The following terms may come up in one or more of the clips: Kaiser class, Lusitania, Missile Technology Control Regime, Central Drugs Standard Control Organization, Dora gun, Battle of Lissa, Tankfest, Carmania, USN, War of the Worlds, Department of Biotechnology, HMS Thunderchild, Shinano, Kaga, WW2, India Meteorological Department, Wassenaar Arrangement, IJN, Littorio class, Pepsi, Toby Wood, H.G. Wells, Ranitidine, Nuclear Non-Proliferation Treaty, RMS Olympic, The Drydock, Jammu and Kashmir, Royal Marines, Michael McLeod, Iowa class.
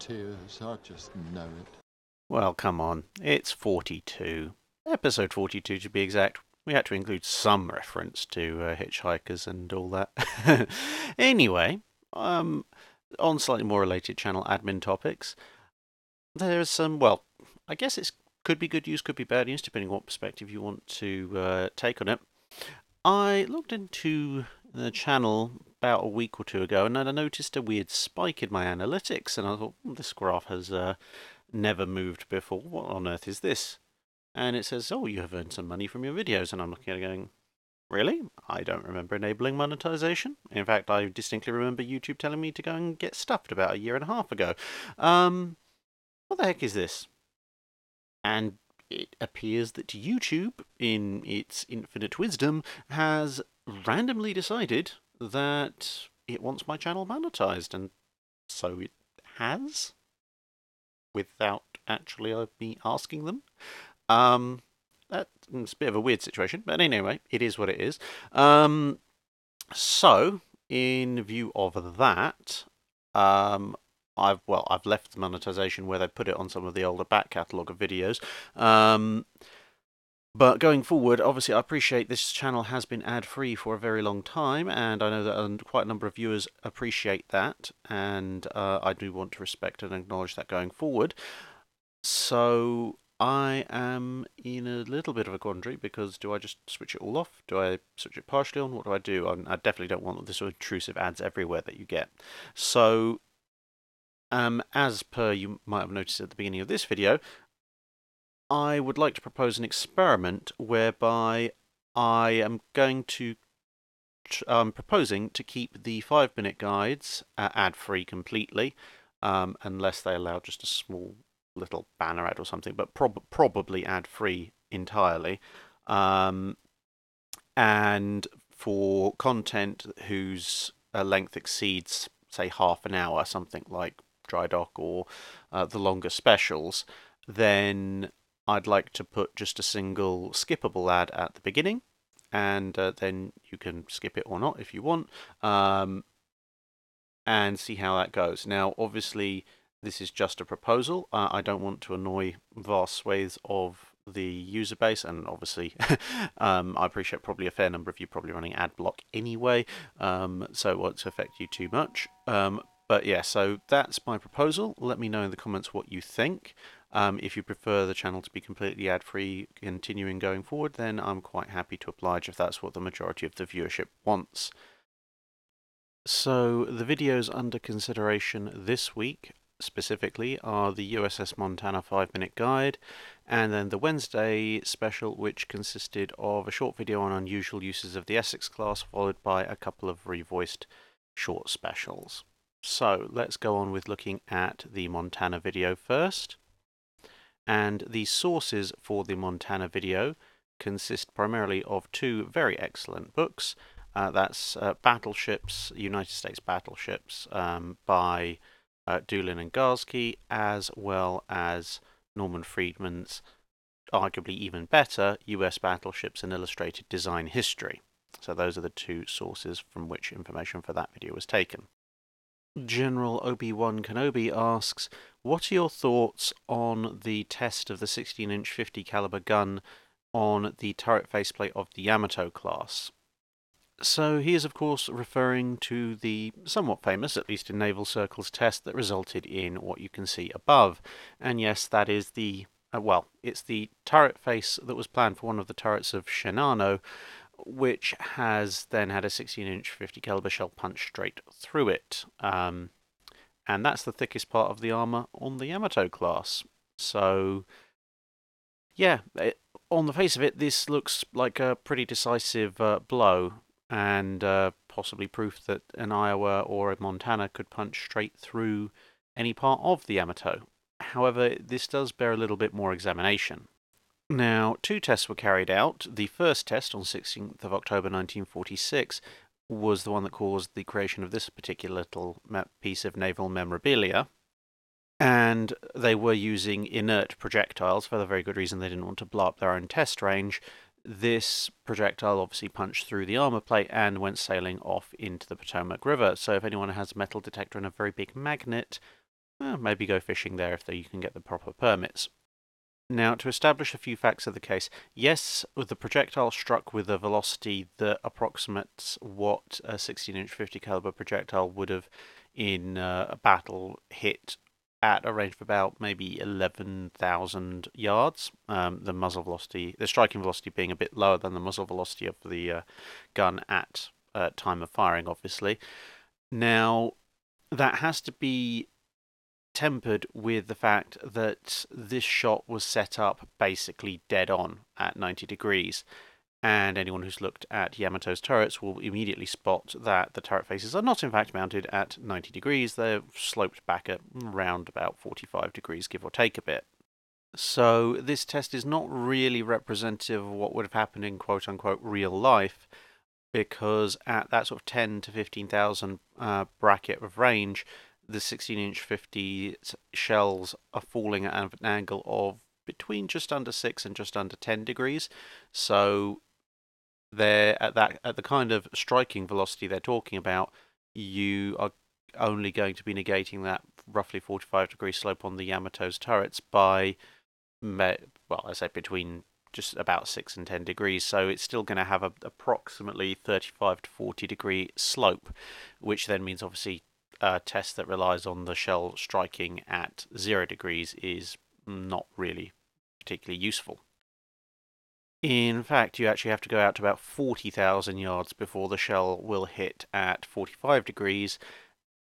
tears, I just know it. Well, come on, it's 42. Episode 42 to be exact. We had to include some reference to hitchhikers and all that. Anyway, on slightly more related channel admin topics, there is some, well, I guess it could be good news, could be bad news, depending on what perspective you want to take on it. I looked into the channel about a week or two ago, and I noticed a weird spike in my analytics, and I thought, this graph has never moved before. What on earth is this? And it says, oh, you have earned some money from your videos. And I'm looking at it going, really? I don't remember enabling monetization. In fact, I distinctly remember YouTube telling me to go and get stuffed about 1.5 years ago. What the heck is this? And it appears that YouTube, in its infinite wisdom, has randomly decided that it wants my channel monetized. And so it has, without actually me asking them. That's a bit of a weird situation, but anyway, it is what it is. So, in view of that, I've left the monetization where they put it on some of the older back catalogue of videos. But going forward, obviously, I appreciate this channel has been ad-free for a very long time, and I know that quite a number of viewers appreciate that, and I do want to respect and acknowledge that going forward. So I am in a little bit of a quandary, because do I just switch it all off? Do I switch it partially on? What do I do? I definitely don't want the sort of intrusive ads everywhere that you get. So, as per you might have noticed at the beginning of this video, I would like to propose an experiment whereby I am going to proposing to keep the 5-minute guides ad-free completely, unless they allow just a small little banner ad or something, but probably ad-free entirely, and for content whose length exceeds, say, half an hour, something like Dry Dock or the longer specials, then I'd like to put just a single skippable ad at the beginning, and then you can skip it or not if you want, and see how that goes. Now, obviously, this is just a proposal. I don't want to annoy vast swathes of the user base, and obviously I appreciate probably a fair number of you probably running ad block anyway, so it won't affect you too much. But yeah, so that's my proposal. Let me know in the comments what you think. If you prefer the channel to be completely ad-free continuing going forward, then I'm quite happy to oblige if that's what the majority of the viewership wants. So the videos under consideration this week specifically are the USS Montana 5-minute guide, and then the Wednesday special, which consisted of a short video on unusual uses of the Essex class, followed by a couple of revoiced short specials. So let's go on with looking at the Montana video first. And the sources for the Montana video consist primarily of two very excellent books. That's Battleships, United States Battleships, by Dulin and Garzke, as well as Norman Friedman's arguably even better US Battleships and Illustrated Design History. So those are the two sources from which information for that video was taken. General Obi-Wan Kenobi asks, what are your thoughts on the test of the 16-inch 50 caliber gun on the turret faceplate of the Yamato class? So he is, of course, referring to the somewhat famous, at least in naval circles, test that resulted in what you can see above. And yes, that is the, it's the turret face that was planned for one of the turrets of Shinano, which has then had a 16-inch 50 caliber shell punch straight through it. And that's the thickest part of the armor on the Yamato class. So, yeah, on the face of it, this looks like a pretty decisive blow, and possibly proof that an Iowa or a Montana could punch straight through any part of the Yamato. However, this does bear a little bit more examination. Now, two tests were carried out. The first test, on 16th of October 1946, was the one that caused the creation of this particular little piece of naval memorabilia. And they were using inert projectiles for the very good reason they didn't want to blow up their own test range. This projectile obviously punched through the armor plate and went sailing off into the Potomac River. So if anyone has a metal detector and a very big magnet, Maybe go fishing there if you can get the proper permits. Now, to establish a few facts of the case, yes, the projectile struck with a velocity that approximates what a 16-inch 50 caliber projectile would have in a battle hit at a range of about maybe 11,000 yards. The muzzle velocity, the striking velocity being a bit lower than the muzzle velocity of the gun at time of firing, obviously. Now, that has to be tempered with the fact that this shot was set up basically dead on at 90 degrees, and anyone who's looked at Yamato's turrets will immediately spot that the turret faces are not in fact mounted at 90 degrees, they're sloped back at around about 45 degrees, give or take a bit. So this test is not really representative of what would have happened in quote-unquote real life, because at that sort of 10 to 15,000 bracket of range, the 16-inch 50 shells are falling at an angle of between just under 6 and just under 10 degrees. So they're at the kind of striking velocity they're talking about, you are only going to be negating that roughly 45 degree slope on the Yamato's turrets by, well, I say between just about 6 and 10 degrees, so it's still going to have a approximately 35 to 40 degree slope, which then means obviously a test that relies on the shell striking at 0 degrees is not really particularly useful. In fact, you actually have to go out to about 40,000 yards before the shell will hit at 45 degrees,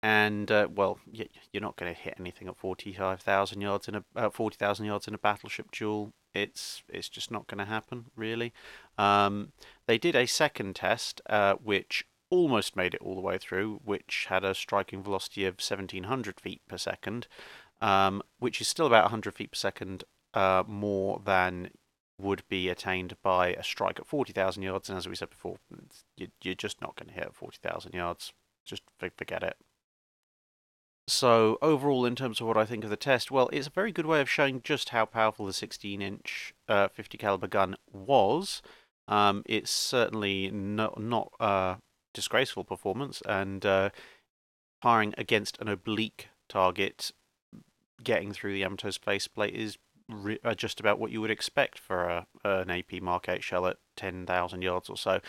and well, you're not going to hit anything at 45,000 yards in a 40,000 yards in a battleship duel. It's just not going to happen, really. They did a second test, which almost made it all the way through, which had a striking velocity of 1,700 feet per second, which is still about 100 feet per second more than would be attained by a strike at 40,000 yards. And as we said before, you're just not going to hit at 40,000 yards. Just forget it. So overall, in terms of what I think of the test, well, it's a very good way of showing just how powerful the 16-inch 50 caliber gun was. It's certainly not disgraceful performance, and firing against an oblique target, getting through the Yamato's faceplate is just about what you would expect for an AP Mark 8 shell at 10,000 yards or so.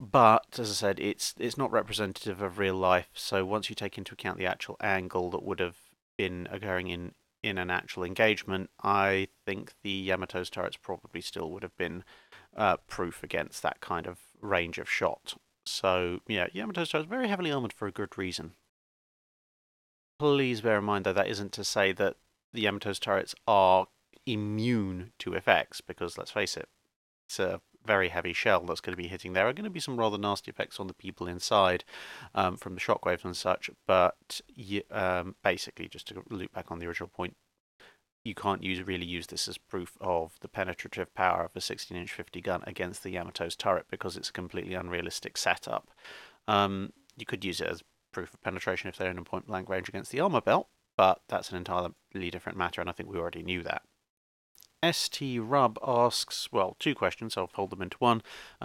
But as I said, it's not representative of real life. So once you take into account the actual angle that would have been occurring in an actual engagement, I think the Yamato's turrets probably still would have been proof against that kind of range of shot. So yeah, Yamato's turret is very heavily armoured for a good reason. Please bear in mind, though, that isn't to say that the Yamato's turrets are immune to effects, because let's face it, it's a very heavy shell that's going to be hitting. There are going to be some rather nasty effects on the people inside from the shockwaves and such, but basically, just to loop back on the original point, you can't really use this as proof of the penetrative power of a 16-inch 50 gun against the Yamato's turret, because it's a completely unrealistic setup. You could use it as proof of penetration if they're in a point-blank range against the armor belt, but that's an entirely different matter, and I think we already knew that. ST Rub asks, well, two questions, so I'll fold them into one.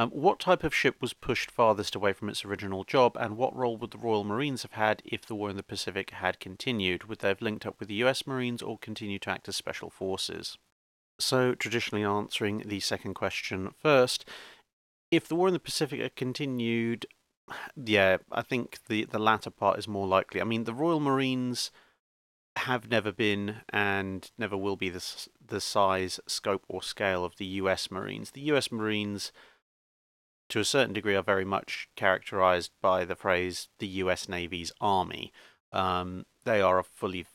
What type of ship was pushed farthest away from its original job, and what role would the Royal Marines have had if the war in the Pacific had continued? Would they have linked up with the US Marines or continue to act as special forces? So, traditionally answering the second question first, if the war in the Pacific had continued, yeah, I think the latter part is more likely. I mean, the Royal Marines have never been and never will be the size, scope or scale of the US Marines. The US Marines, to a certain degree, are very much characterized by the phrase, the US Navy's army. They are a fully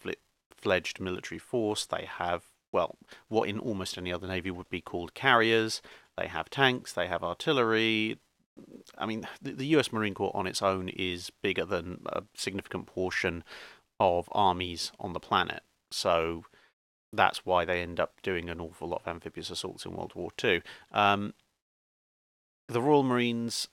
fledged military force. They have, well, what in almost any other Navy would be called carriers. They have tanks, they have artillery. I mean, the US Marine Corps on its own is bigger than a significant portion of armies on the planet, so that's why they end up doing an awful lot of amphibious assaults in World War II. The Royal Marines,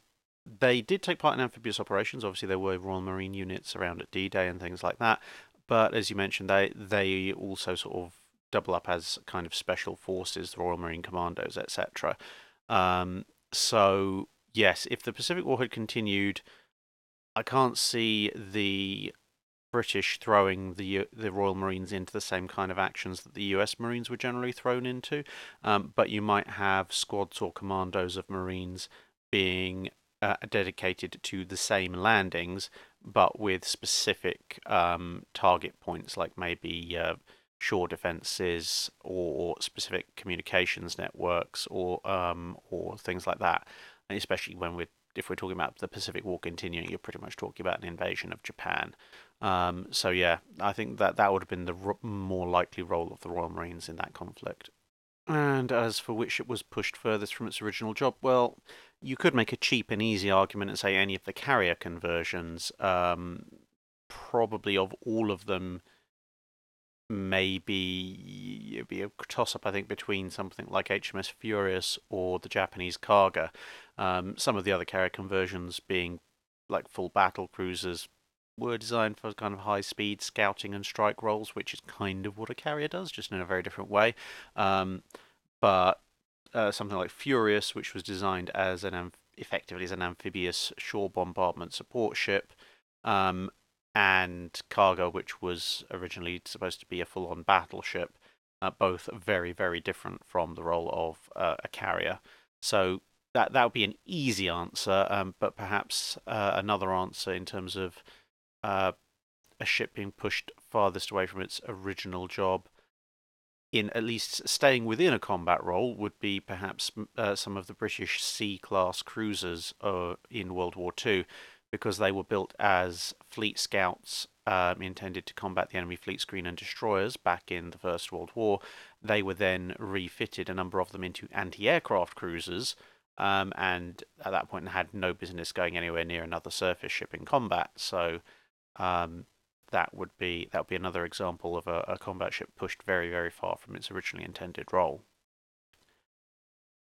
they did take part in amphibious operations. Obviously there were Royal Marine units around at D-Day and things like that, but as you mentioned, they also sort of double up as kind of special forces, the Royal Marine Commandos, etc. So yes, if the Pacific War had continued, I can't see the British throwing the Royal Marines into the same kind of actions that the US Marines were generally thrown into, but you might have squads or commandos of Marines being dedicated to the same landings, but with specific target points, like maybe shore defences or specific communications networks or things like that. And especially when if we're talking about the Pacific War continuing, you're pretty much talking about an invasion of Japan. So yeah, I think that would have been the more likely role of the Royal Marines in that conflict. And as for which it was pushed furthest from its original job, well, you could make a cheap and easy argument and say any of the carrier conversions, probably of all of them, maybe it'd be a toss-up, I think, between something like HMS Furious or the Japanese Kaga. Some of the other carrier conversions being like full battle cruisers were designed for kind of high-speed scouting and strike roles, which is kind of what a carrier does, just in a very different way. But something like Furious, which was designed as effectively as an amphibious shore bombardment support ship, and Kaga, which was originally supposed to be a full-on battleship, both very, very different from the role of a carrier. So that would be an easy answer, but perhaps another answer in terms of a ship being pushed farthest away from its original job, in at least staying within a combat role, would be perhaps some of the British C-class cruisers in World War II, because they were built as fleet scouts intended to combat the enemy fleet screen and destroyers back in the First World War. They were then refitted, a number of them, into anti-aircraft cruisers, and at that point had no business going anywhere near another surface ship in combat. So that would be another example of a combat ship pushed very, very far from its originally intended role.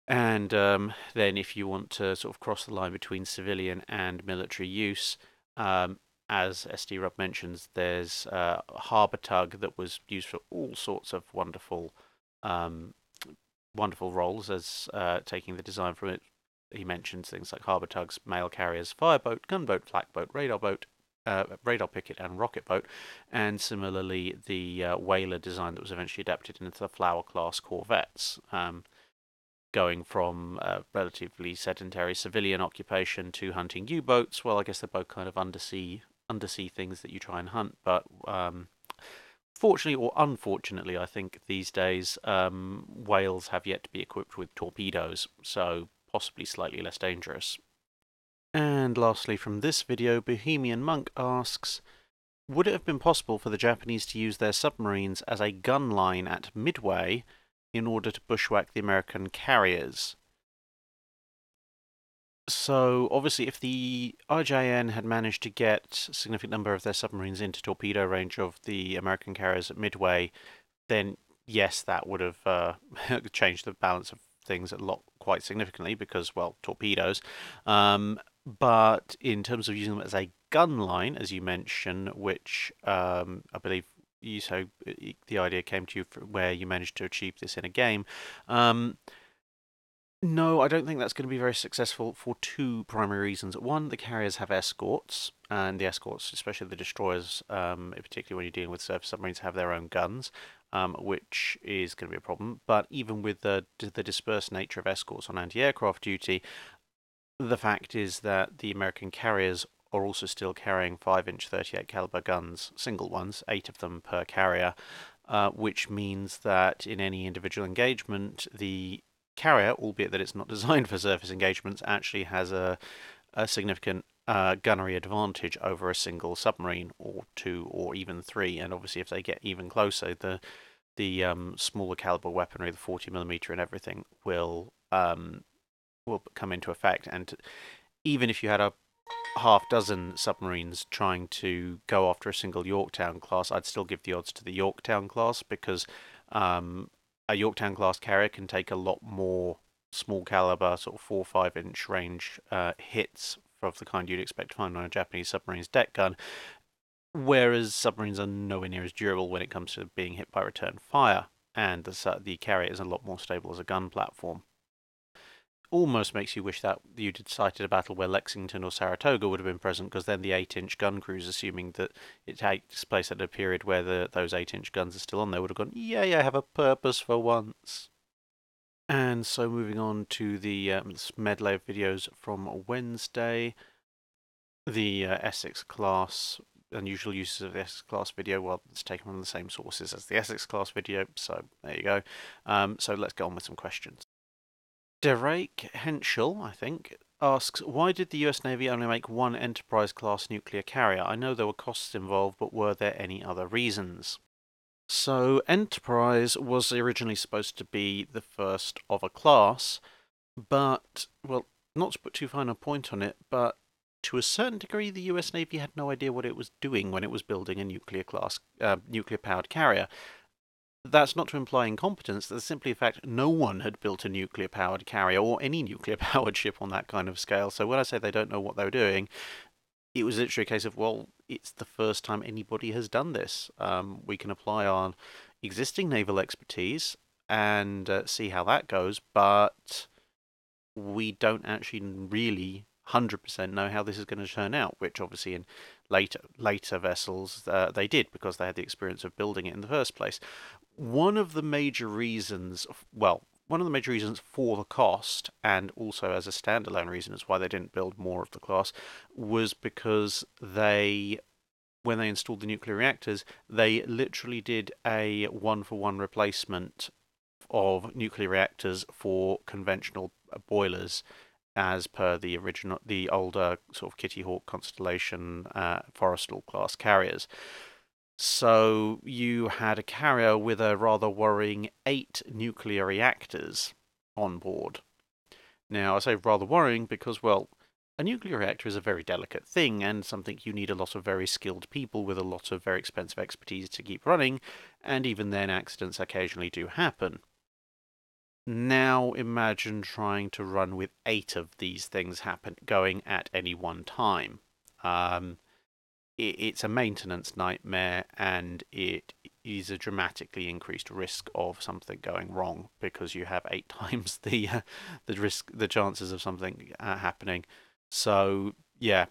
And then if you want to sort of cross the line between civilian and military use, as SD Rub mentions, there's Harbour Tug that was used for all sorts of wonderful roles, as taking the design from it. He mentions things like harbour tugs, mail carriers, fireboat, gunboat, flakboat, radar picket and rocket boat, and similarly the whaler design that was eventually adapted into the Flower class corvettes, going from relatively sedentary civilian occupation to hunting U-boats. Well, I guess they're both kind of undersea things that you try and hunt, but fortunately or unfortunately, I think these days whales have yet to be equipped with torpedoes, so possibly slightly less dangerous. And lastly from this video, Bohemian Monk asks, would it have been possible for the Japanese to use their submarines as a gun line at Midway in order to bushwhack the American carriers? So obviously if the IJN had managed to get a significant number of their submarines into torpedo range of the American carriers at Midway, then yes, that would have changed the balance of things a lot quite significantly, because, well, torpedoes. But in terms of using them as a gun line, as you mentioned, which I believe you, so the idea came to you where you managed to achieve this in a game, no, I don't think that's going to be very successful for two primary reasons. One, the carriers have escorts, and the escorts, especially the destroyers, particularly when you're dealing with surface submarines, have their own guns, which is going to be a problem. But even with the dispersed nature of escorts on anti-aircraft duty, the fact is that the American carriers are also still carrying 5-inch 38 caliber guns, single ones, 8 of them per carrier, which means that in any individual engagement, the carrier, albeit that it's not designed for surface engagements, actually has a significant gunnery advantage over a single submarine, or two, or even three. And obviously if they get even closer, the smaller caliber weaponry, the 40mm and everything, will come into effect. And even if you had a half dozen submarines trying to go after a single Yorktown class, I'd still give the odds to the Yorktown class, because a Yorktown class carrier can take a lot more small caliber, sort of 4-5 inch range hits of the kind you'd expect to find on a Japanese submarine's deck gun, whereas submarines are nowhere near as durable when it comes to being hit by return fire, and the carrier is a lot more stable as a gun platform. almost makes you wish that you'd had sighted a battle where Lexington or Saratoga would have been present, because then the 8-inch gun crews, assuming that it takes place at a period where those 8-inch guns are still on there, would have gone, yeah, I have a purpose for once. And so moving on to the medley of videos from Wednesday, the Essex class, unusual uses of the Essex class video. Well, it's taken from the same sources as the Essex class video, so there you go. So let's get on with some questions. Derek Henschel, I think, asks, why did the US Navy only make one Enterprise-class nuclear carrier? I know there were costs involved, but were there any other reasons? So, Enterprise was originally supposed to be the first of a class, but, well, not to put too fine a point on it, but to a certain degree the US Navy had no idea what it was doing when it was building a nuclear-powered carrier. That's not to imply incompetence, that's simply a fact no one had built a nuclear-powered carrier or any nuclear-powered ship on that kind of scale. So when I say they don't know what they were doing, it was literally a case of, well, it's the first time anybody has done this. We can apply our existing naval expertise and see how that goes, but we don't actually really 100% know how this is going to turn out, which obviously in later vessels they did, because they had the experience of building it in the first place. One of the major reasons for the cost, and also as a standalone reason as why they didn't build more of the class, was because when they installed the nuclear reactors, they literally did a one-for-one replacement of nuclear reactors for conventional boilers, as per the older sort of Kitty Hawk Constellation Forrestal class carriers. So you had a carrier with a rather worrying 8 nuclear reactors on board. Now, I say rather worrying because, well, a nuclear reactor is a very delicate thing and something you need a lot of very skilled people with a lot of very expensive expertise to keep running, and even then accidents occasionally do happen. Now imagine trying to run with 8 of these things going at any one time. It's a maintenance nightmare, and it is a dramatically increased risk of something going wrong, because you have 8 times the chances of something happening. So yeah,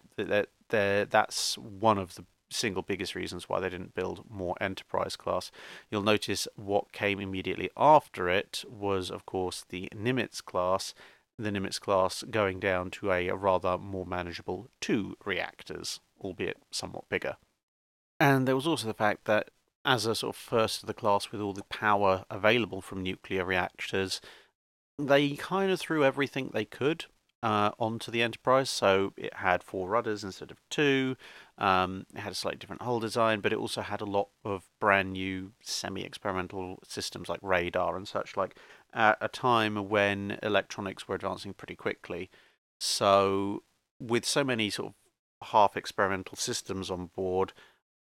that's one of the single biggest reasons why they didn't build more Enterprise class. You'll notice what came immediately after it was, of course, the Nimitz class. The Nimitz class going down to a rather more manageable 2 reactors, albeit somewhat bigger. And there was also the fact that as a sort of first of the class with all the power available from nuclear reactors, they kind of threw everything they could onto the Enterprise. So it had 4 rudders instead of 2, it had a slightly different hull design, but it also had a lot of brand new semi-experimental systems like radar and such, like at a time when electronics were advancing pretty quickly. So with so many sort of half-experimental systems on board,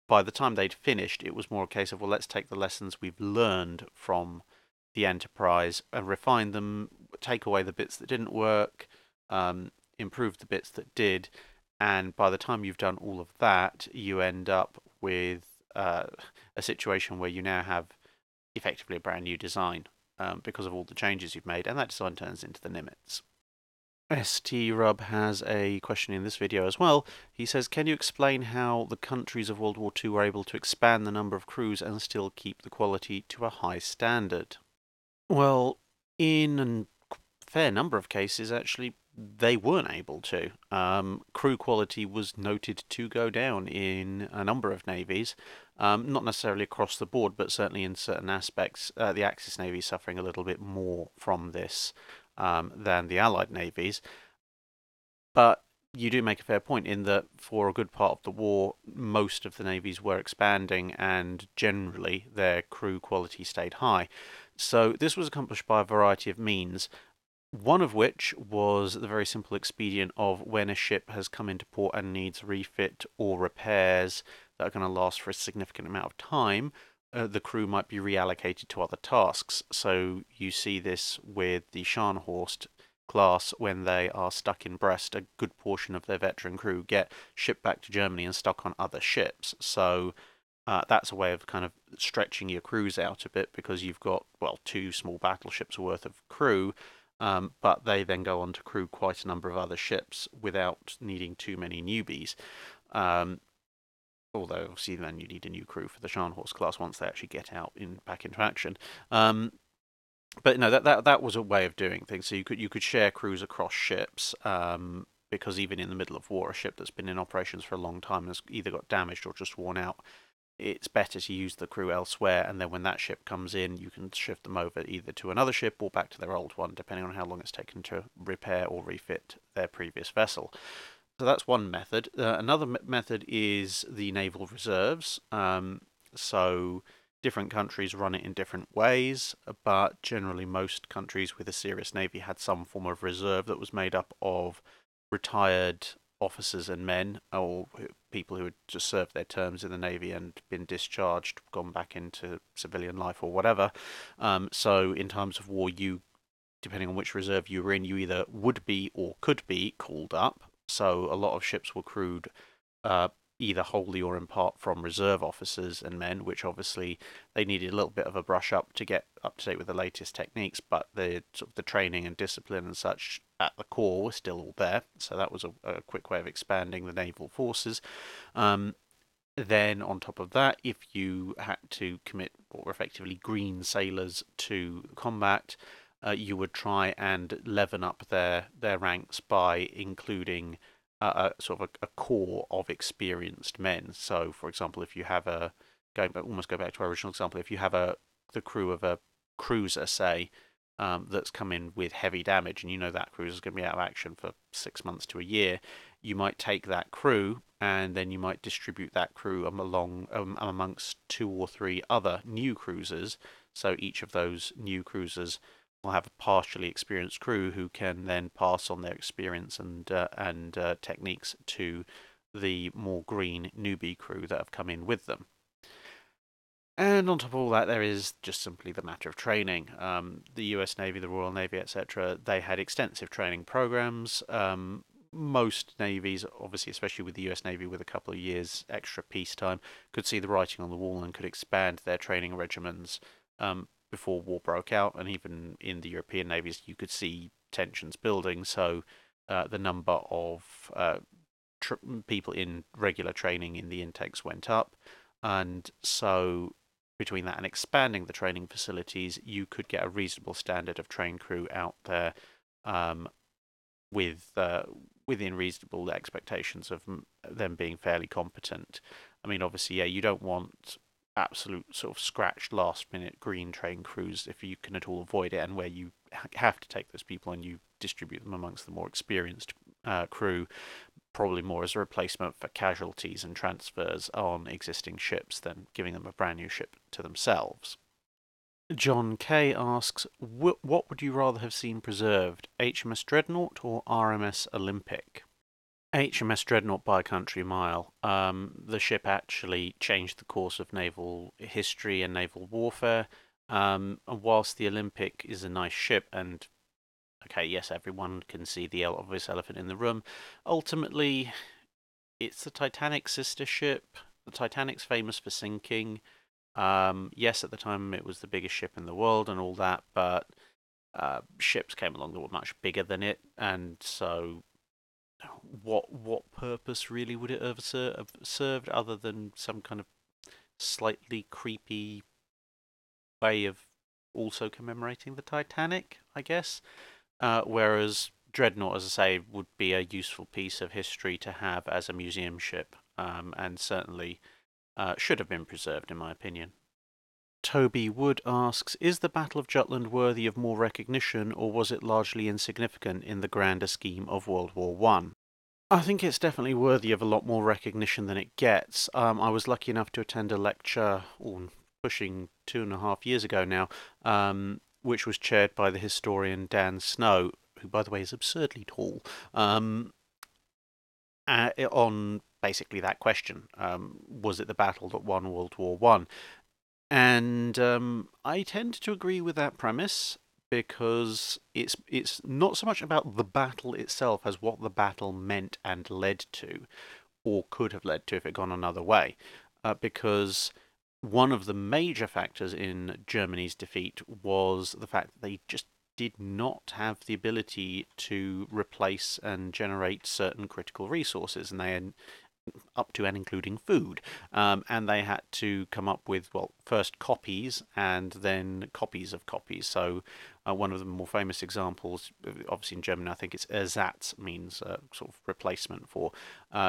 by the time they'd finished, it was more a case of, well, let's take the lessons we've learned from the Enterprise and refine them, take away the bits that didn't work, improve the bits that did, and by the time you've done all of that, you end up with a situation where you now have effectively a brand new design because of all the changes you've made, and that design turns into the Nimitz. ST Rub has a question in this video as well. He says, can you explain how the countries of World War II were able to expand the number of crews and still keep the quality to a high standard? Well, in a fair number of cases, actually, they weren't able to. Crew quality was noted to go down in a number of navies, not necessarily across the board, but certainly in certain aspects. The Axis Navy suffering a little bit more from this than the Allied navies. But you do make a fair point in that for a good part of the war, most of the navies were expanding, and generally their crew quality stayed high. So this was accomplished by a variety of means. One of which was the very simple expedient of, when a ship has come into port and needs refit or repairs that are going to last for a significant amount of time, the crew might be reallocated to other tasks. So you see this with the Scharnhorst class when they are stuck in Brest. A good portion of their veteran crew get shipped back to Germany and stuck on other ships. So that's a way of kind of stretching your crews out a bit, because you've got, well, 2 small battleships worth of crew But they then go on to crew quite a number of other ships without needing too many newbies. Although, obviously, then you need a new crew for the Scharnhorst class once they actually get out back into action. But no, that was a way of doing things. So you could share crews across ships, because even in the middle of war, a ship that's been in operations for a long time has either got damaged or just worn out. It's better to use the crew elsewhere, and then when that ship comes in, you can shift them over either to another ship or back to their old one, depending on how long it's taken to repair or refit their previous vessel. So that's one method. Another method is the naval reserves. So different countries run it in different ways, but generally most countries with a serious navy had some form of reserve that was made up of retired officers and men, or people who had just served their terms in the navy and been discharged, gone back into civilian life or whatever. So in times of war, depending on which reserve you were in, you either would be or could be called up. So a lot of ships were crewed either wholly or in part from reserve officers and men, which obviously they needed a little bit of a brush up to get up to date with the latest techniques, but the training and discipline and such at the core were still all there. So that was a quick way of expanding the naval forces. Then on top of that, if you had to commit or effectively green sailors to combat, you would try and leaven up their ranks by including a core of experienced men. So, for example, if you have go back to our original example, if you have the crew of a cruiser, say, that's come in with heavy damage, and you know that cruiser's going to be out of action for 6 months to a year, you might take that crew, and then you might distribute that crew amongst two or three other new cruisers. So each of those new cruisers will have a partially experienced crew who can then pass on their experience and techniques to the more green newbie crew that have come in with them. And on top of all that, there is just simply the matter of training. The US Navy, the Royal Navy, etc., they had extensive training programs. Most navies, obviously, especially with the US Navy, with a couple of years extra peacetime, could see the writing on the wall and could expand their training regimens before war broke out, and even in the European navies you could see tensions building, so the number of people in regular training in the intakes went up, and so between that and expanding the training facilities, you could get a reasonable standard of trained crew out there within reasonable expectations of them being fairly competent. I mean, obviously, yeah, you don't want absolute sort of scratched last-minute green train crews if you can at all avoid it, and where you have to take those people and you distribute them amongst the more experienced crew, probably more as a replacement for casualties and transfers on existing ships than giving them a brand new ship to themselves. John K asks, what would you rather have seen preserved, HMS Dreadnought or RMS Olympic? HMS Dreadnought by a country mile. The ship actually changed the course of naval history and naval warfare. And whilst the Olympic is a nice ship, and okay, yes, everyone can see the obvious elephant in the room, ultimately, it's the Titanic sister ship. The Titanic's famous for sinking. Yes, at the time it was the biggest ship in the world and all that, but ships came along that were much bigger than it, and so what purpose really would it have served other than some kind of slightly creepy way of also commemorating the Titanic, I guess? Whereas Dreadnought, as I say, would be a useful piece of history to have as a museum ship, and certainly should have been preserved, in my opinion. Toby Wood asks, is the Battle of Jutland worthy of more recognition, or was it largely insignificant in the grander scheme of World War I? I think it's definitely worthy of a lot more recognition than it gets. I was lucky enough to attend a lecture, pushing 2.5 years ago now, which was chaired by the historian Dan Snow, who, by the way, is absurdly tall, on basically that question. Was it the battle that won World War I? And I tend to agree with that premise, because it's not so much about the battle itself as what the battle meant and led to, or could have led to if it had gone another way. Because one of the major factors in Germany's defeat was the fact that they just did not have the ability to replace and generate certain critical resources, and they had up to and including food, and they had to come up with, well, first copies and then copies of copies. So one of the more famous examples, obviously in German, I think it's Ersatz means sort of replacement for.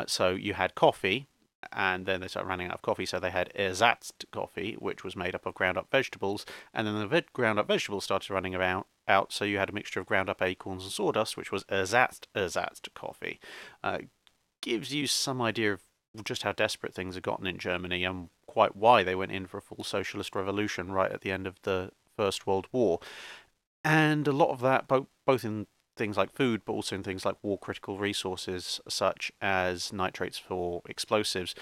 So you had coffee, and then they started running out of coffee, so they had Ersatz coffee, which was made up of ground up vegetables, and then the ground up vegetables started running out, so you had a mixture of ground up acorns and sawdust, which was Ersatz coffee. Gives you some idea of just how desperate things have gotten in Germany, and quite why they went in for a full socialist revolution right at the end of the First World War. And a lot of that, both in things like food, but also in things like war-critical resources, such as nitrates for explosives,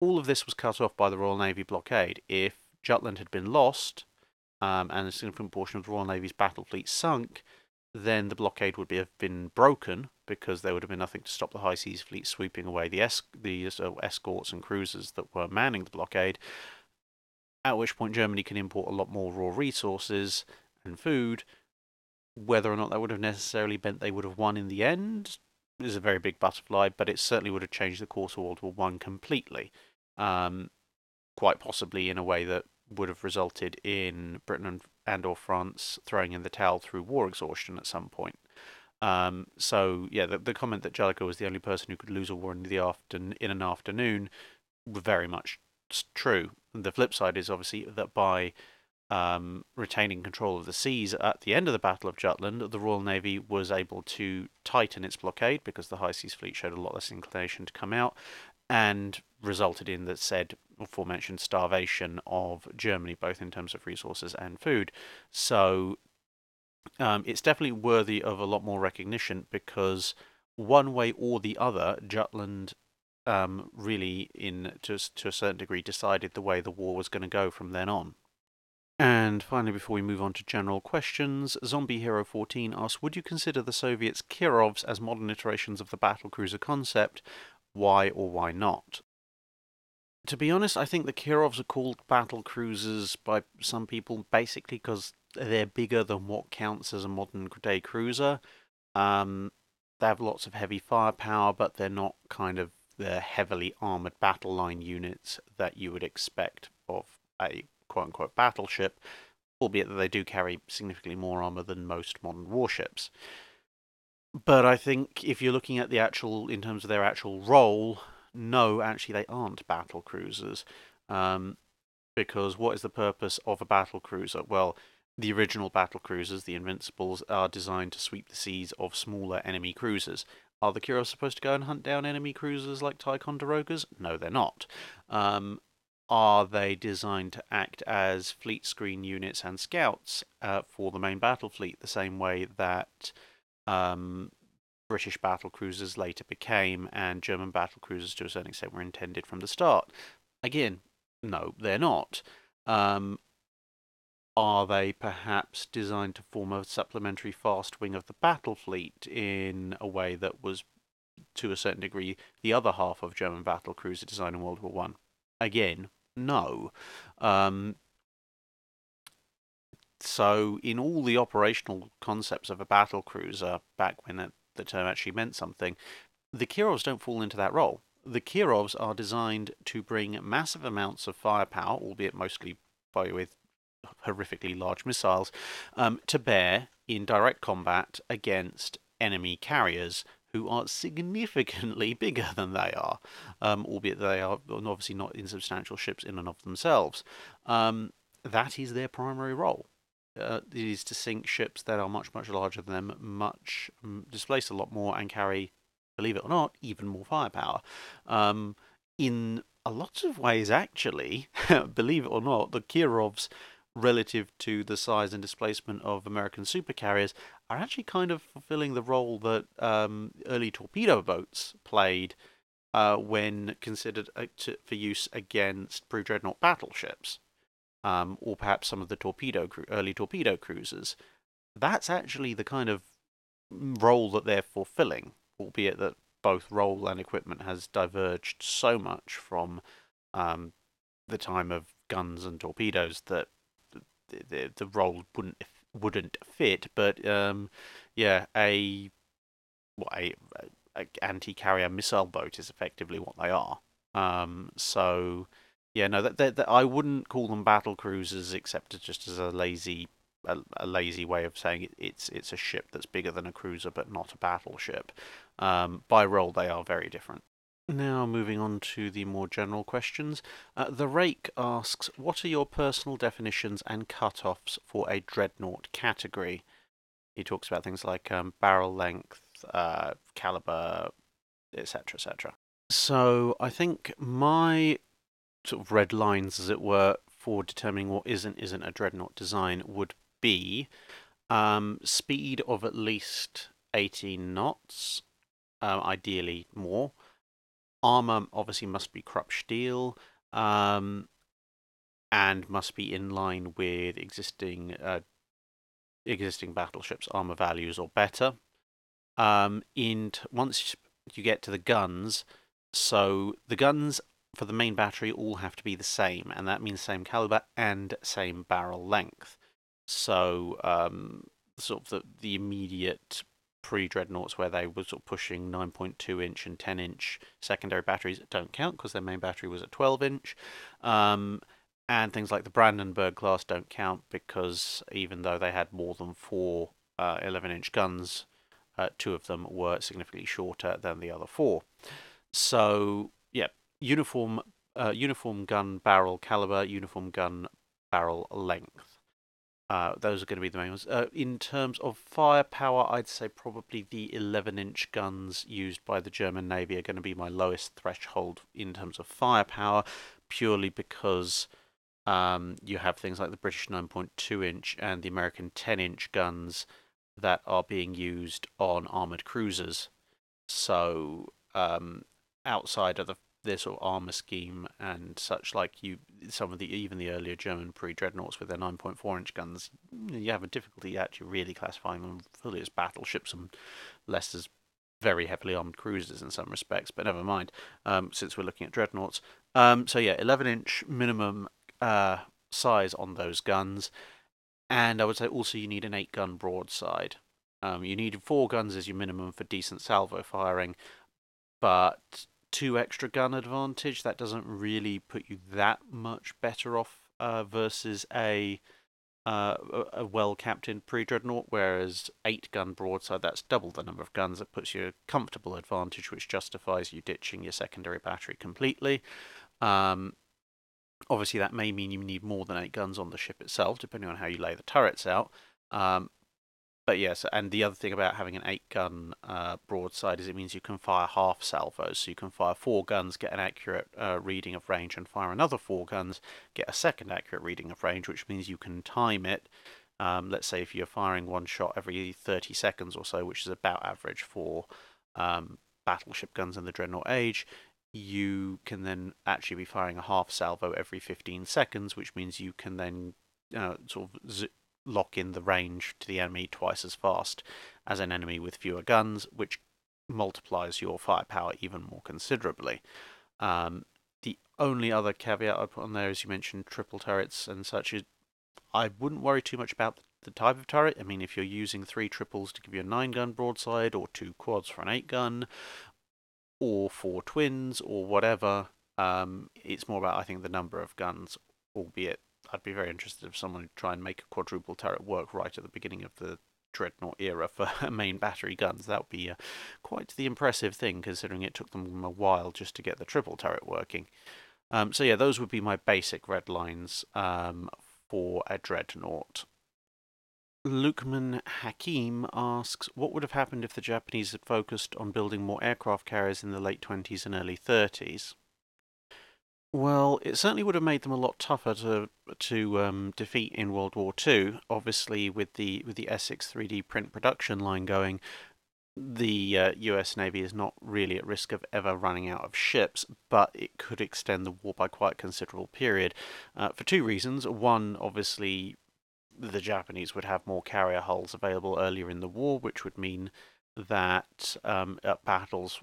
all of this was cut off by the Royal Navy blockade. If Jutland had been lost, and a significant portion of the Royal Navy's battle fleet sunk, then the blockade would have been broken, because there would have been nothing to stop the high seas fleet sweeping away the escorts and cruisers that were manning the blockade, at which point Germany can import a lot more raw resources and food. Whether or not that would have necessarily meant they would have won in the end is a very big butterfly, but it certainly would have changed the course of World War I completely, quite possibly in a way that would have resulted in Britain and/or France throwing in the towel through war exhaustion at some point. So yeah, the comment that Jellicoe was the only person who could lose a war in an afternoon were very much true. And the flip side is obviously that by retaining control of the seas at the end of the Battle of Jutland, the Royal Navy was able to tighten its blockade, because the high seas fleet showed a lot less inclination to come out, and resulted in the said aforementioned starvation of Germany, both in terms of resources and food. So it's definitely worthy of a lot more recognition, because one way or the other, Jutland really, to a certain degree, decided the way the war was going to go from then on. And finally, before we move on to general questions, Zombie Hero 14 asks, would you consider the Soviets' Kirovs as modern iterations of the battlecruiser concept? Why or why not? To be honest, I think the Kirovs are called battlecruisers by some people basically because they're bigger than what counts as a modern-day cruiser. They have lots of heavy firepower, but they're not kind of the heavily armoured battle line units that you would expect of a quote-unquote battleship, albeit that they do carry significantly more armour than most modern warships. But I think if you're looking at the actual, in terms of their actual role, no, actually they aren't battle cruisers, because what is the purpose of a battle cruiser? Well, the original battle cruisers, the Invincibles, are designed to sweep the seas of smaller enemy cruisers. Are the Kirovs supposed to go and hunt down enemy cruisers like Ticonderogas? No, they're not. Are they designed to act as fleet screen units and scouts for the main battle fleet, the same way that British battlecruisers later became, and German battlecruisers to a certain extent were intended from the start? Again, no, they're not. Are they perhaps designed to form a supplementary fast wing of the battle fleet in a way that was, to a certain degree, the other half of German battlecruiser design in World War I? Again, no. So in all the operational concepts of a battlecruiser, back when the term actually meant something, the Kirovs don't fall into that role. The Kirovs are designed to bring massive amounts of firepower, albeit mostly with horrifically large missiles, to bear in direct combat against enemy carriers who are significantly bigger than they are, albeit they are obviously not insubstantial ships in and of themselves. That is their primary role. It is to sink ships that are much, much larger than them, displace a lot more, and carry, believe it or not, even more firepower. In a lot of ways, actually, believe it or not, the Kirovs, relative to the size and displacement of American supercarriers, are actually kind of fulfilling the role that early torpedo boats played when considered for use against pre-dreadnought battleships. Or perhaps some of the early torpedo cruisers. That's actually the kind of role that they're fulfilling, albeit that both role and equipment has diverged so much from the time of guns and torpedoes that the role wouldn't wouldn't fit, but yeah, a anti-carrier missile boat is effectively what they are. So yeah, no, that I wouldn't call them battle cruisers, except just as a lazy way of saying it. It's a ship that's bigger than a cruiser, but not a battleship. By role, they are very different. Now, moving on to the more general questions. The Rake asks, what are your personal definitions and cutoffs for a dreadnought category? He talks about things like barrel length, caliber, etc., etc. So I think my sort of red lines, as it were, for determining what is and isn't a dreadnought design would be speed of at least 18 knots, ideally more. Armour obviously must be Krupp-Steel, and must be in line with existing battleships' armour values or better. Once you get to the guns, so the guns for the main battery all have to be the same, and that means same calibre and same barrel length. So sort of the immediate pre-dreadnoughts, where they were sort of pushing 9.2 inch and 10 inch secondary batteries, don't count because their main battery was at 12 inch. And things like the Brandenburg class don't count because even though they had more than four 11 inch guns, two of them were significantly shorter than the other four. So yeah, uniform gun barrel caliber, uniform gun barrel length. Those are going to be the main ones. In terms of firepower, I'd say probably the 11-inch guns used by the German Navy are going to be my lowest threshold in terms of firepower, purely because you have things like the British 9.2-inch and the American 10-inch guns that are being used on armoured cruisers. So outside of this sort of armour scheme and such, like even the earlier German pre-dreadnoughts with their 9.4 inch guns, you have a difficulty actually really classifying them fully as battleships and less as very heavily armoured cruisers in some respects, but never mind, since we're looking at dreadnoughts. So yeah, 11 inch minimum size on those guns, and I would say also you need an 8-gun broadside. You need 4 guns as your minimum for decent salvo firing, but 2 extra gun advantage, that doesn't really put you that much better off versus a well-captained pre-dreadnought, whereas 8-gun broadside, that's double the number of guns, that puts you a comfortable advantage, which justifies you ditching your secondary battery completely. Obviously, that may mean you need more than 8 guns on the ship itself, depending on how you lay the turrets out. But yes, and the other thing about having an 8-gun broadside is it means you can fire half salvos. So you can fire 4 guns, get an accurate reading of range, and fire another 4 guns, get a second accurate reading of range, which means you can time it. Let's say if you're firing one shot every 30 seconds or so, which is about average for battleship guns in the dreadnought age, you can then actually be firing a half salvo every 15 seconds, which means you can then sort of lock in the range to the enemy twice as fast as an enemy with fewer guns, which multiplies your firepower even more considerably. The only other caveat I put on there, as you mentioned, triple turrets and such, is I wouldn't worry too much about the type of turret. I mean, if you're using 3 triples to give you a 9-gun broadside, or 2 quads for an 8-gun, or 4 twins, or whatever, it's more about, I think, the number of guns, albeit I'd be very interested if someone would try and make a quadruple turret work right at the beginning of the dreadnought era for main battery guns. That would be quite the impressive thing, considering it took them a while just to get the triple turret working. So yeah, those would be my basic red lines for a dreadnought. Lukman Hakim asks, what would have happened if the Japanese had focused on building more aircraft carriers in the late 20s and early 30s? Well, it certainly would have made them a lot tougher to defeat in World War II. Obviously, with the Essex 3D print production line going, the US Navy is not really at risk of ever running out of ships, but it could extend the war by quite a considerable period for two reasons. One, obviously, the Japanese would have more carrier hulls available earlier in the war, which would mean that at battles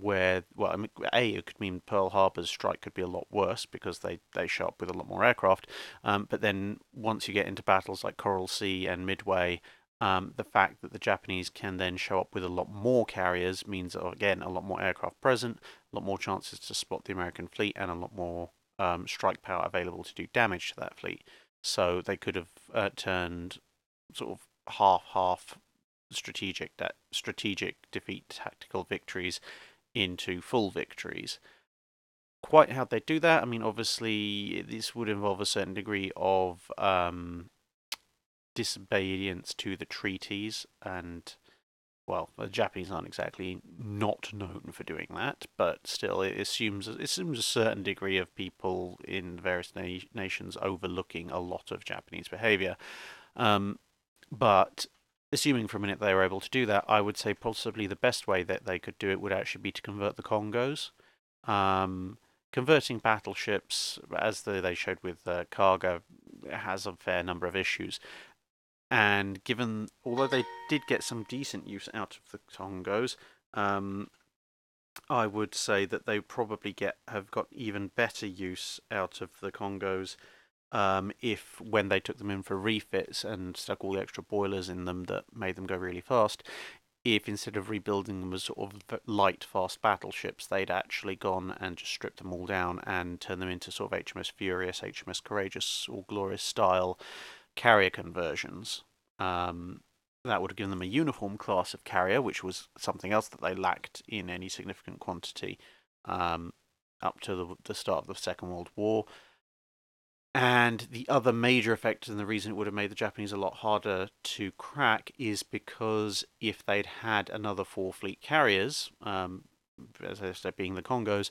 where, well, I mean, A, it could mean Pearl Harbor's strike could be a lot worse because they shot up with a lot more aircraft. But then once you get into battles like Coral Sea and Midway, the fact that the Japanese can then show up with a lot more carriers means, again, a lot more aircraft present, a lot more chances to spot the American fleet, and a lot more strike power available to do damage to that fleet. So they could have turned sort of half-half strategic defeat tactical victories into full victories. Quite how they do that, I mean, obviously this would involve a certain degree of disobedience to the treaties, and, well, the Japanese aren't exactly not known for doing that, but still it assumes a certain degree of people in various nations overlooking a lot of Japanese behavior. But assuming for a minute they were able to do that, I would say possibly the best way that they could do it would actually be to convert the Kongos. Converting battleships, as they showed with Kaga, has a fair number of issues. And given, although they did get some decent use out of the Kongos, I would say that they probably have got even better use out of the Kongos if, when they took them in for refits and stuck all the extra boilers in them that made them go really fast, if instead of rebuilding them as sort of light, fast battleships, they'd actually gone and just stripped them all down and turned them into sort of HMS Furious, HMS Courageous, or Glorious style carrier conversions. That would have given them a uniform class of carrier, which was something else that they lacked in any significant quantity up to the start of the Second World War. And the other major effect, and the reason it would have made the Japanese a lot harder to crack, is because if they'd had another 4 fleet carriers, as I said, being the Kongos,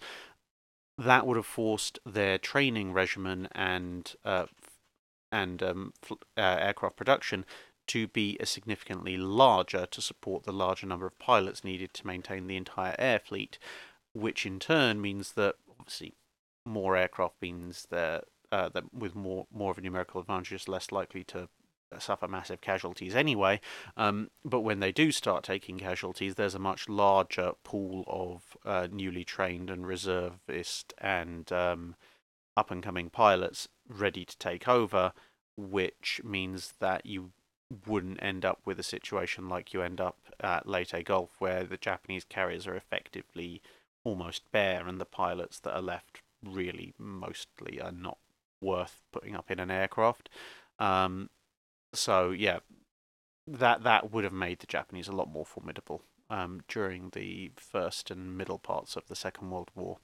that would have forced their training regimen and aircraft production to be significantly larger to support the larger number of pilots needed to maintain the entire air fleet, which in turn means that, obviously, more aircraft means that with more of a numerical advantage, is less likely to suffer massive casualties anyway. But when they do start taking casualties, there's a much larger pool of newly trained and reservist and up-and-coming pilots ready to take over, which means that you wouldn't end up with a situation like you end up at Leyte Gulf, where the Japanese carriers are effectively almost bare, and the pilots that are left really mostly are not worth putting up in an aircraft. So yeah, that would have made the Japanese a lot more formidable during the first and middle parts of the Second World War.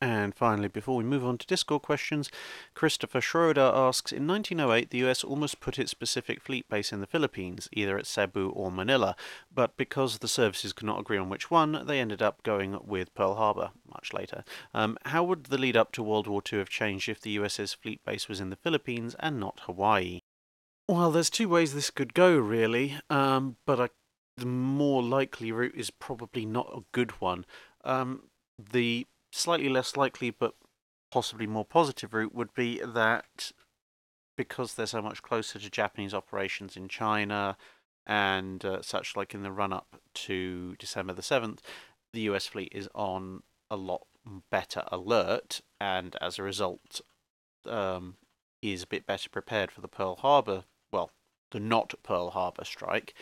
And finally, before we move on to Discord questions, Christopher Schroeder asks, in 1908, the US almost put its Pacific Fleet base in the Philippines, either at Cebu or Manila, but because the services could not agree on which one, they ended up going with Pearl Harbor, much later. How would the lead up to World War II have changed if the US's fleet base was in the Philippines and not Hawaii? Well, there's 2 ways this could go, really, but the more likely route is probably not a good one. The slightly less likely but possibly more positive route would be that, because they're so much closer to Japanese operations in China and such like in the run-up to December the 7th, the US fleet is on a lot better alert, and as a result is a bit better prepared for the Pearl Harbor, well, the not Pearl Harbor strike.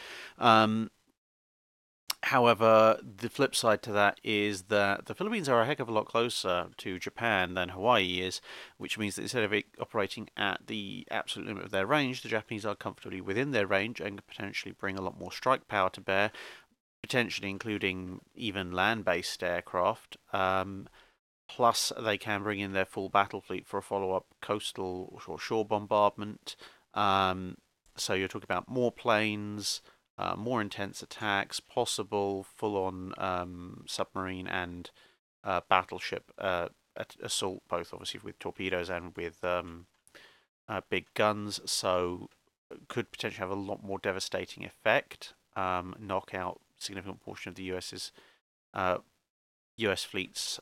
However, the flip side to that is that the Philippines are a heck of a lot closer to Japan than Hawaii is, which means that instead of operating at the absolute limit of their range, the Japanese are comfortably within their range and could potentially bring a lot more strike power to bear, potentially including even land-based aircraft. Plus, they can bring in their full battle fleet for a follow-up coastal or shore bombardment. So you're talking about more planes, more intense attacks, possible full-on submarine and battleship assault, both obviously with torpedoes and with big guns, so could potentially have a lot more devastating effect, knock out a significant portion of the US fleet's